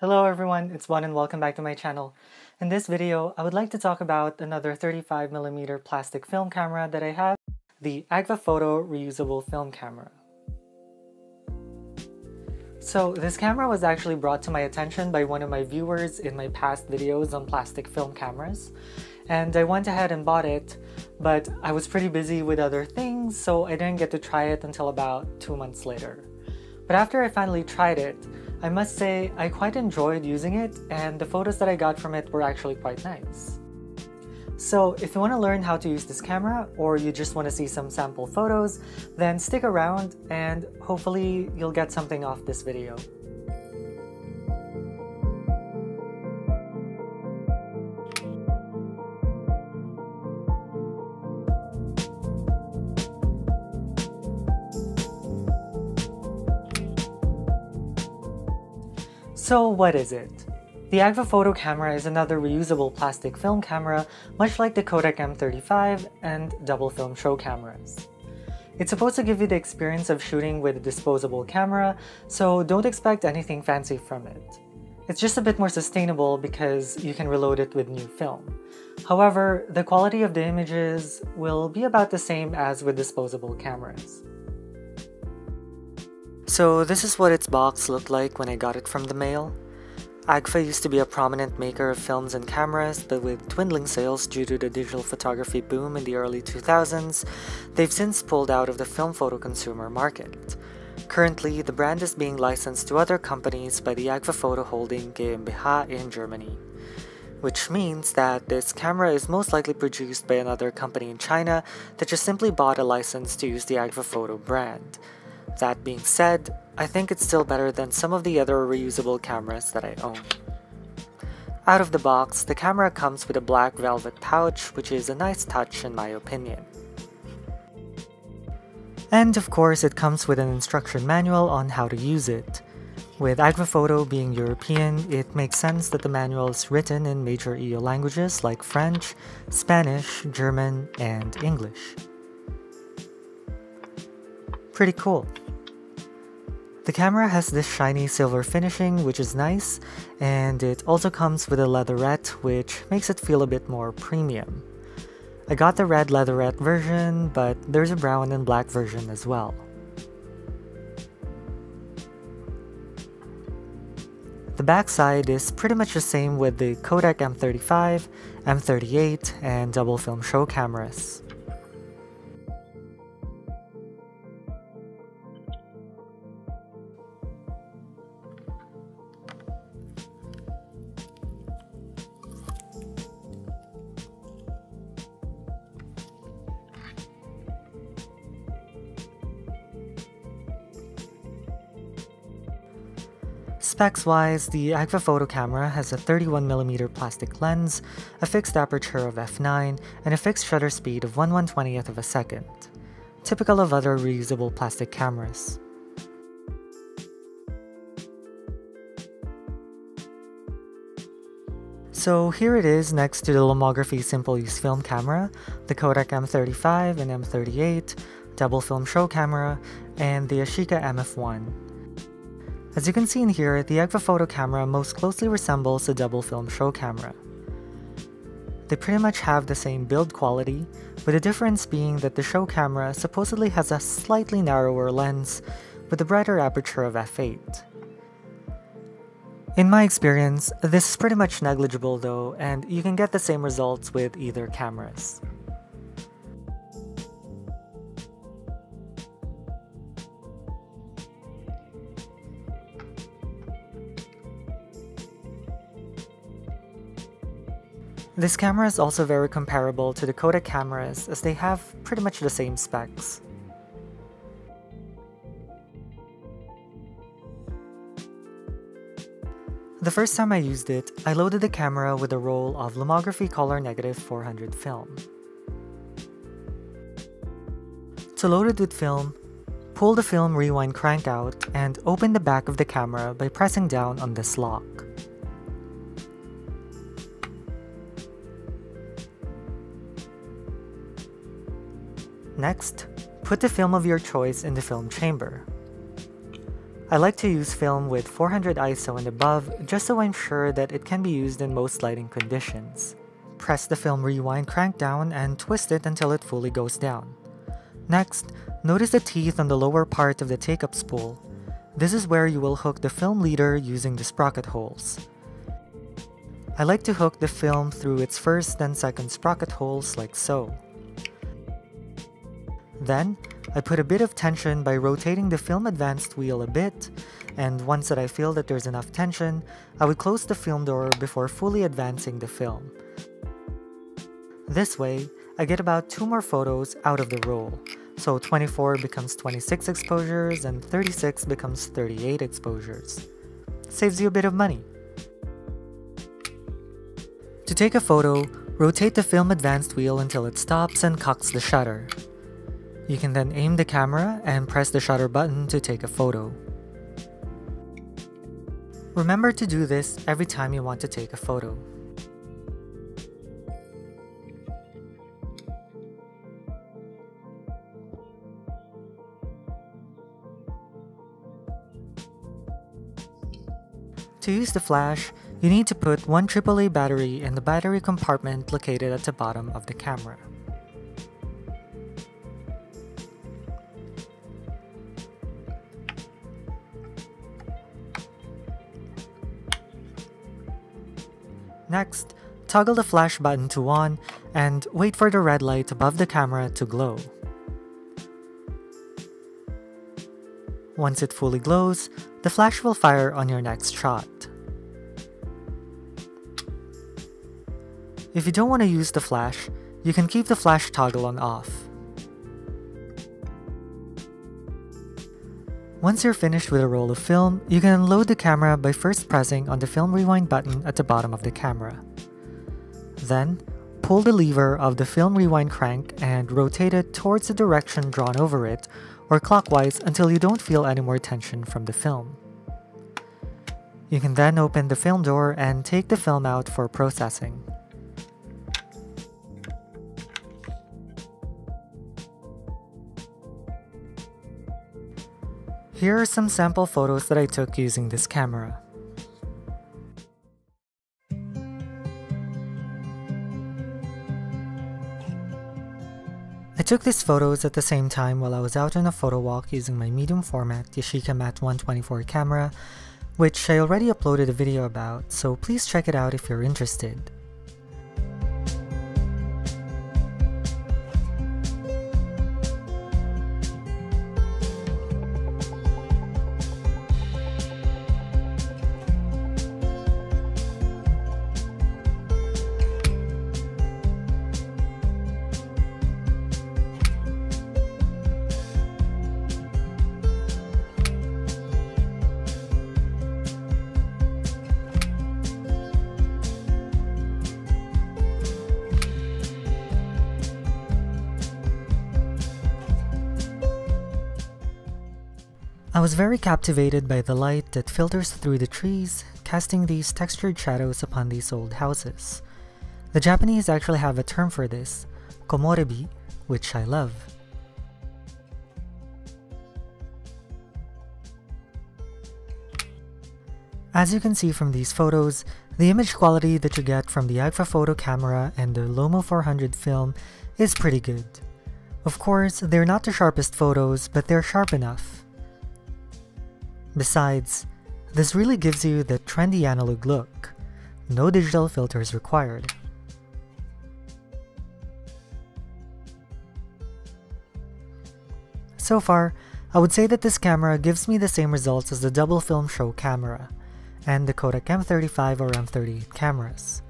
Hello everyone, it's Bon and welcome back to my channel. In this video, I would like to talk about another 35mm plastic film camera that I have, the Agfa Photo reusable film camera. So this camera was actually brought to my attention by one of my viewers in my past videos on plastic film cameras, and I went ahead and bought it, but I was pretty busy with other things, so I didn't get to try it until about 2 months later. But after I finally tried it, I must say I quite enjoyed using it, and the photos that I got from it were actually quite nice. So if you want to learn how to use this camera, or you just want to see some sample photos, then stick around and hopefully you'll get something off this video. So what is it? The Agfa Photo camera is another reusable plastic film camera, much like the Kodak M35 and Dubblefilm Show cameras. It's supposed to give you the experience of shooting with a disposable camera, so don't expect anything fancy from it. It's just a bit more sustainable because you can reload it with new film. However, the quality of the images will be about the same as with disposable cameras. So this is what its box looked like when I got it from the mail. Agfa used to be a prominent maker of films and cameras, but with dwindling sales due to the digital photography boom in the early 2000s, they've since pulled out of the film photo consumer market. Currently, the brand is being licensed to other companies by the Agfa Photo holding GmbH in Germany, which means that this camera is most likely produced by another company in China that just simply bought a license to use the Agfa Photo brand. That being said, I think it's still better than some of the other reusable cameras that I own. Out of the box, the camera comes with a black velvet pouch, which is a nice touch in my opinion. And of course, it comes with an instruction manual on how to use it. With Agfa Photo being European, it makes sense that the manual is written in major EU languages like French, Spanish, German, and English. Pretty cool. The camera has this shiny silver finishing, which is nice, and it also comes with a leatherette, which makes it feel a bit more premium. I got the red leatherette version, but there's a brown and black version as well. The backside is pretty much the same with the Kodak M35, M38, and Dubblefilm Show cameras. Specs-wise, the Agfa Photo camera has a 31mm plastic lens, a fixed aperture of f9, and a fixed shutter speed of 1/120th of a second. Typical of other reusable plastic cameras. So here it is next to the Lomography Simple Use Film Camera, the Kodak M35 and M38, Dubblefilm Show camera, and the Yashica MF-1. As you can see in here, the Agfa Photo camera most closely resembles the Dubblefilm Show camera. They pretty much have the same build quality, with the difference being that the Show camera supposedly has a slightly narrower lens with a brighter aperture of f8. In my experience, this is pretty much negligible though, and you can get the same results with either cameras. This camera is also very comparable to the Kodak cameras as they have pretty much the same specs. The first time I used it, I loaded the camera with a roll of Lomography Color Negative 400 film. To load it with film, pull the film rewind crank out and open the back of the camera by pressing down on this lock. Next, put the film of your choice in the film chamber. I like to use film with 400 ISO and above just so I'm sure that it can be used in most lighting conditions. Press the film rewind crank down and twist it until it fully goes down. Next, notice the teeth on the lower part of the take-up spool. This is where you will hook the film leader using the sprocket holes. I like to hook the film through its first and second sprocket holes like so. Then, I put a bit of tension by rotating the film advanced wheel a bit, and once that I feel that there's enough tension, I would close the film door before fully advancing the film. This way, I get about 2 more photos out of the roll, so 24 becomes 26 exposures and 36 becomes 38 exposures. Saves you a bit of money. To take a photo, rotate the film advanced wheel until it stops and cocks the shutter. You can then aim the camera and press the shutter button to take a photo. Remember to do this every time you want to take a photo. To use the flash, you need to put one AAA battery in the battery compartment located at the bottom of the camera. Next, toggle the flash button to on and wait for the red light above the camera to glow. Once it fully glows, the flash will fire on your next shot. If you don't want to use the flash, you can keep the flash toggle on off. Once you're finished with a roll of film, you can unload the camera by first pressing on the film rewind button at the bottom of the camera. Then, pull the lever of the film rewind crank and rotate it towards the direction drawn over it or clockwise until you don't feel any more tension from the film. You can then open the film door and take the film out for processing. Here are some sample photos that I took using this camera. I took these photos at the same time while I was out on a photo walk using my medium format Yashica Mat 124 camera, which I already uploaded a video about, so please check it out if you're interested. I was very captivated by the light that filters through the trees, casting these textured shadows upon these old houses. The Japanese actually have a term for this, Komorebi, which I love. As you can see from these photos, the image quality that you get from the Agfa Photo camera and the Lomo 400 film is pretty good. Of course, they're not the sharpest photos, but they're sharp enough. Besides, this really gives you the trendy analog look. No digital filters required. So far, I would say that this camera gives me the same results as the Dubblefilm Show camera and the Kodak M35 or M38 cameras.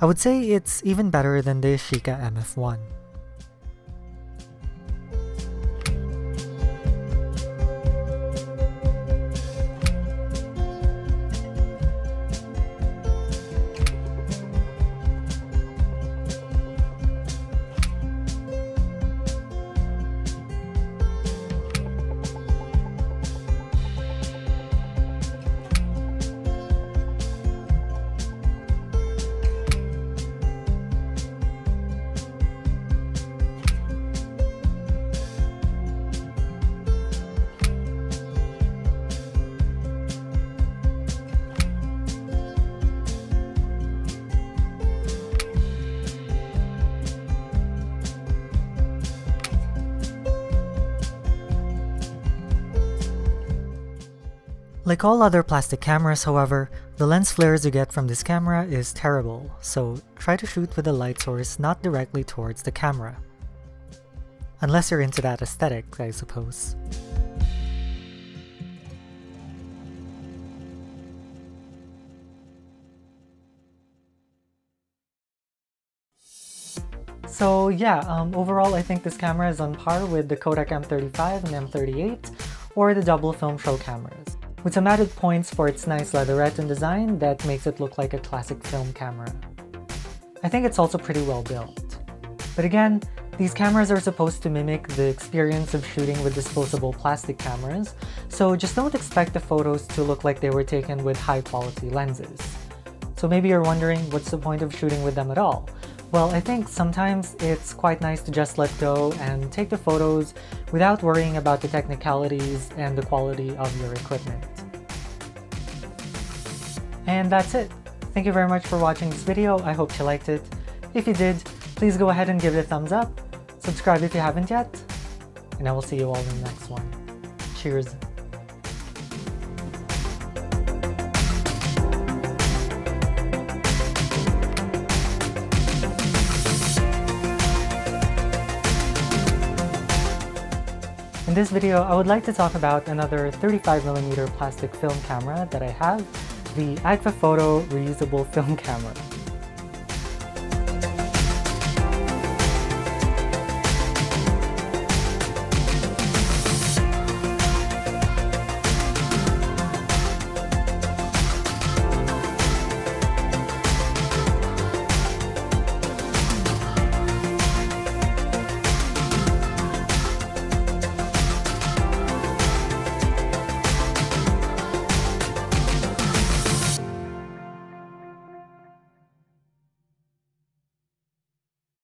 I would say it's even better than the Yashica MF-1. Like all other plastic cameras, however, the lens flares you get from this camera is terrible, so try to shoot with a light source not directly towards the camera. Unless you're into that aesthetic, I suppose. So yeah, overall I think this camera is on par with the Kodak M35 and M38 or the Dubblefilm Show cameras, with some added points for its nice leatherette and design that makes it look like a classic film camera. I think it's also pretty well built. But again, these cameras are supposed to mimic the experience of shooting with disposable plastic cameras, so just don't expect the photos to look like they were taken with high-quality lenses. So maybe you're wondering, what's the point of shooting with them at all? Well, I think sometimes it's quite nice to just let go and take the photos without worrying about the technicalities and the quality of your equipment. And that's it. Thank you very much for watching this video. I hope you liked it. If you did, please go ahead and give it a thumbs up, subscribe if you haven't yet, and I will see you all in the next one. Cheers! In this video, I would like to talk about another 35mm plastic film camera that I have, the AgfaPhoto reusable film camera.